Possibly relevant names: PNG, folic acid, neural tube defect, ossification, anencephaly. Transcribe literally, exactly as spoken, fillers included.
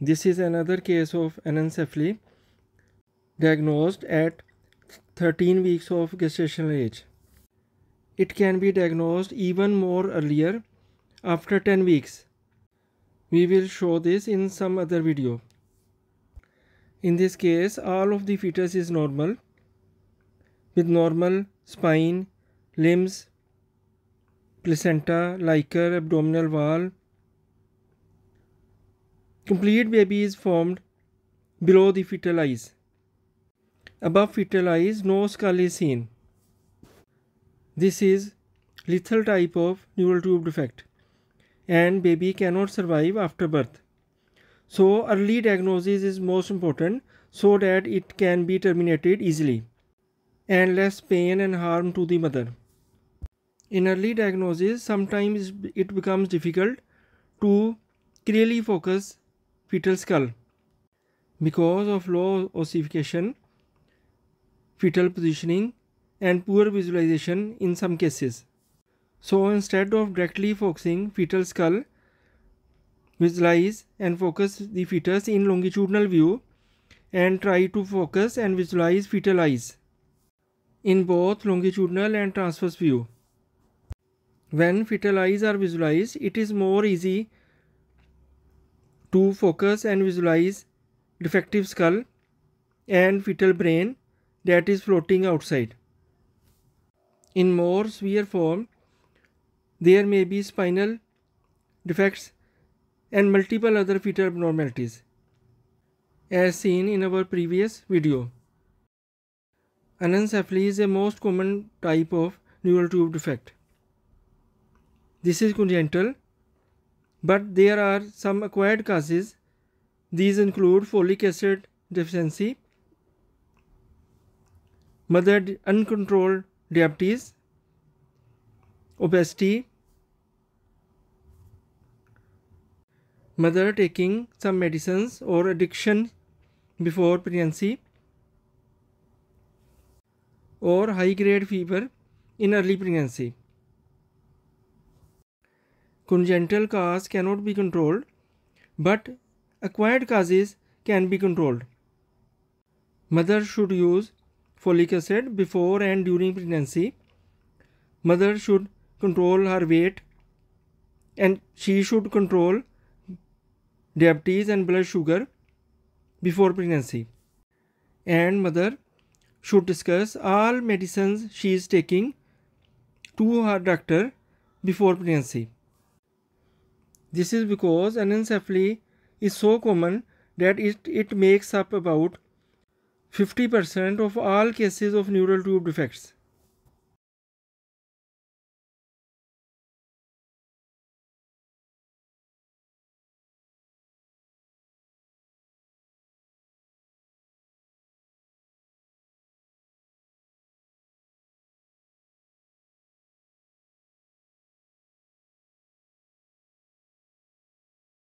This is another case of anencephaly diagnosed at thirteen weeks of gestational age. It can be diagnosed even more earlier, after ten weeks. We will show this in some other video. In this case, all of the fetus is normal, with normal spine, limbs, placenta, liquor, abdominal wall. Complete baby is formed below the fetal eyes. Above fetal eyes, no skull is seen. This is lethal type of neural tube defect, and baby cannot survive after birth. So early diagnosis is most important so that it can be terminated easily and less pain and harm to the mother. In early diagnosis, sometimes it becomes difficult to clearly focus fetal skull because of low ossification, fetal positioning, and poor visualization in some cases. So instead of directly focusing fetal skull, visualize and focus the fetus in longitudinal view and try to focus and visualize fetal eyes in both longitudinal and transverse view. When fetal eyes are visualized, it is more easy to focus and visualize defective skull and fetal brain that is floating outside. In more severe form, there may be spinal defects and multiple other fetal abnormalities, as seen in our previous video. Anencephaly is a most common type of neural tube defect. This is congenital, but there are some acquired causes. These include folic acid deficiency, mother uncontrolled diabetes, obesity, mother taking some medicines or addiction before pregnancy, or high-grade fever in early pregnancy. Congenital cause cannot be controlled, but acquired causes can be controlled. Mother should use folic acid before and during pregnancy. Mother should control her weight, and she should control diabetes and blood sugar before pregnancy, and mother should discuss all medicines she is taking to her doctor before pregnancy. This is because anencephaly is so common that it, it makes up about fifty percent of all cases of neural tube defects.